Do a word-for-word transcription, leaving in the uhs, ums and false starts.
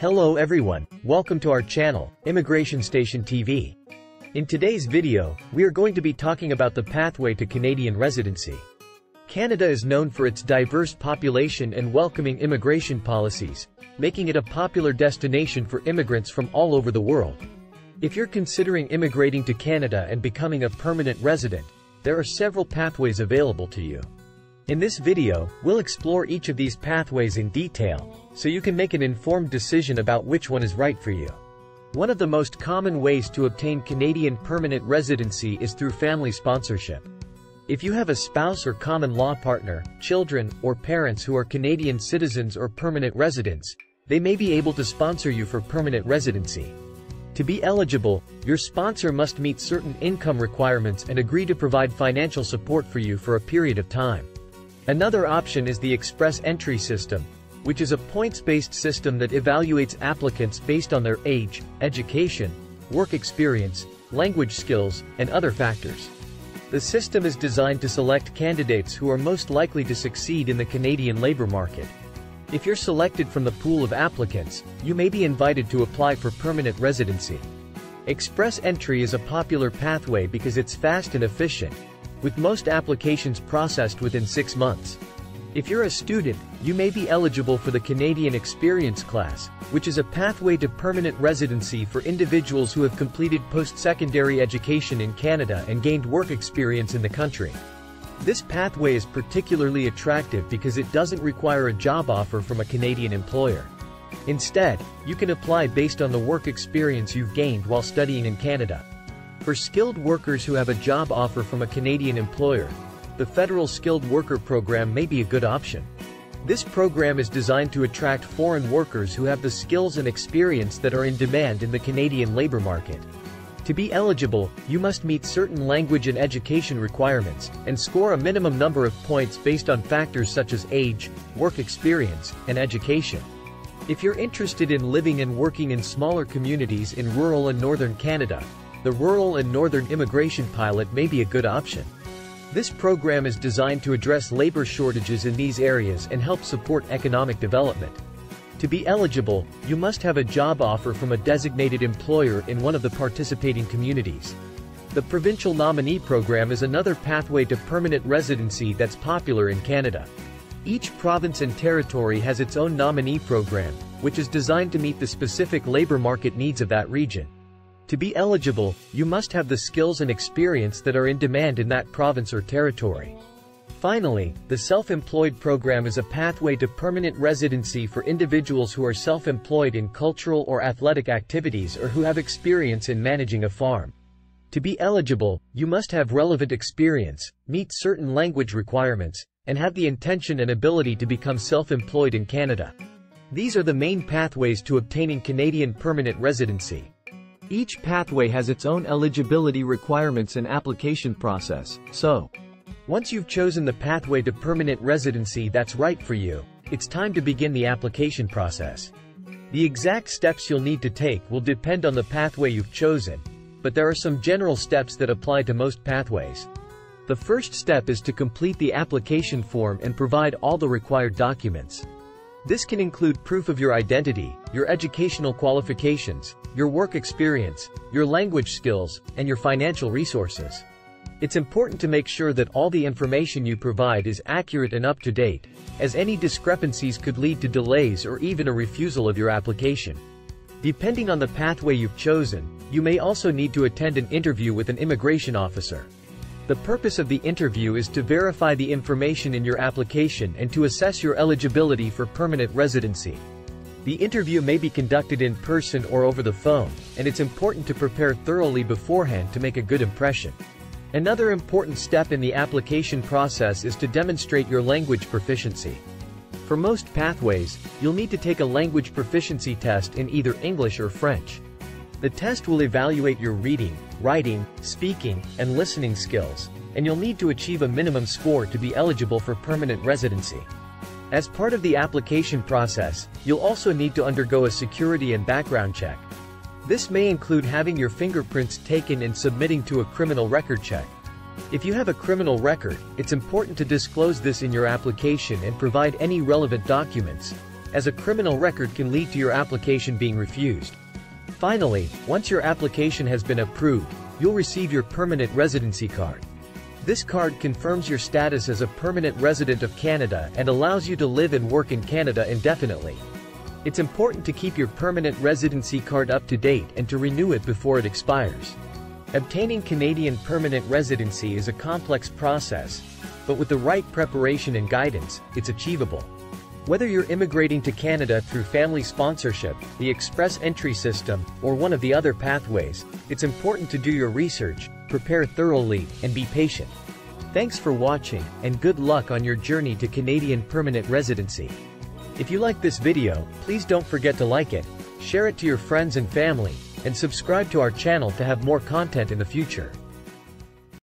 Hello everyone, welcome to our channel, Immigration Station T V. In today's video, we are going to be talking about the pathway to Canadian residency. Canada is known for its diverse population and welcoming immigration policies, making it a popular destination for immigrants from all over the world. If you're considering immigrating to Canada and becoming a permanent resident, there are several pathways available to you. In this video, we'll explore each of these pathways in detail, so you can make an informed decision about which one is right for you. One of the most common ways to obtain Canadian permanent residency is through family sponsorship. If you have a spouse or common law partner, children, or parents who are Canadian citizens or permanent residents, they may be able to sponsor you for permanent residency. To be eligible, your sponsor must meet certain income requirements and agree to provide financial support for you for a period of time. Another option is the express entry system, which is a points-based system that evaluates applicants based on their age, education, work experience, language skills, and other factors. The system is designed to select candidates who are most likely to succeed in the Canadian labor market. If you're selected from the pool of applicants, you may be invited to apply for permanent residency. Express entry is a popular pathway because it's fast and efficient, with most applications processed within six months. If you're a student, you may be eligible for the Canadian Experience Class, which is a pathway to permanent residency for individuals who have completed post-secondary education in Canada and gained work experience in the country. This pathway is particularly attractive because it doesn't require a job offer from a Canadian employer. Instead, you can apply based on the work experience you've gained while studying in Canada. For skilled workers who have a job offer from a Canadian employer, the Federal Skilled Worker Program may be a good option. This program is designed to attract foreign workers who have the skills and experience that are in demand in the Canadian labor market. To be eligible, you must meet certain language and education requirements, and score a minimum number of points based on factors such as age, work experience, and education. If you're interested in living and working in smaller communities in rural and northern Canada, the Rural and Northern Immigration Pilot may be a good option. This program is designed to address labor shortages in these areas and help support economic development. To be eligible, you must have a job offer from a designated employer in one of the participating communities. The Provincial Nominee Program is another pathway to permanent residency that's popular in Canada. Each province and territory has its own nominee program, which is designed to meet the specific labor market needs of that region. To be eligible, you must have the skills and experience that are in demand in that province or territory. Finally, the Self-Employed Program is a pathway to permanent residency for individuals who are self-employed in cultural or athletic activities or who have experience in managing a farm. To be eligible, you must have relevant experience, meet certain language requirements, and have the intention and ability to become self-employed in Canada. These are the main pathways to obtaining Canadian permanent residency. Each pathway has its own eligibility requirements and application process, so once you've chosen the pathway to permanent residency that's right for you, it's time to begin the application process. The exact steps you'll need to take will depend on the pathway you've chosen, but there are some general steps that apply to most pathways. The first step is to complete the application form and provide all the required documents. This can include proof of your identity, your educational qualifications, your work experience, your language skills, and your financial resources. It's important to make sure that all the information you provide is accurate and up-to-date, as any discrepancies could lead to delays or even a refusal of your application. Depending on the pathway you've chosen, you may also need to attend an interview with an immigration officer. The purpose of the interview is to verify the information in your application and to assess your eligibility for permanent residency. The interview may be conducted in person or over the phone, and it's important to prepare thoroughly beforehand to make a good impression. Another important step in the application process is to demonstrate your language proficiency. For most pathways, you'll need to take a language proficiency test in either English or French. The test will evaluate your reading, writing, speaking, and listening skills, and you'll need to achieve a minimum score to be eligible for permanent residency. As part of the application process, you'll also need to undergo a security and background check. This may include having your fingerprints taken and submitting to a criminal record check. If you have a criminal record, it's important to disclose this in your application and provide any relevant documents, as a criminal record can lead to your application being refused. Finally, once your application has been approved, you'll receive your permanent residency card. This card confirms your status as a permanent resident of Canada and allows you to live and work in Canada indefinitely. It's important to keep your permanent residency card up to date and to renew it before it expires. Obtaining Canadian permanent residency is a complex process, but with the right preparation and guidance, it's achievable. Whether you're immigrating to Canada through family sponsorship, the express entry system, or one of the other pathways, it's important to do your research, prepare thoroughly, and be patient. Thanks for watching, and good luck on your journey to Canadian permanent residency. If you like this video, please don't forget to like it, share it to your friends and family, and subscribe to our channel to have more content in the future.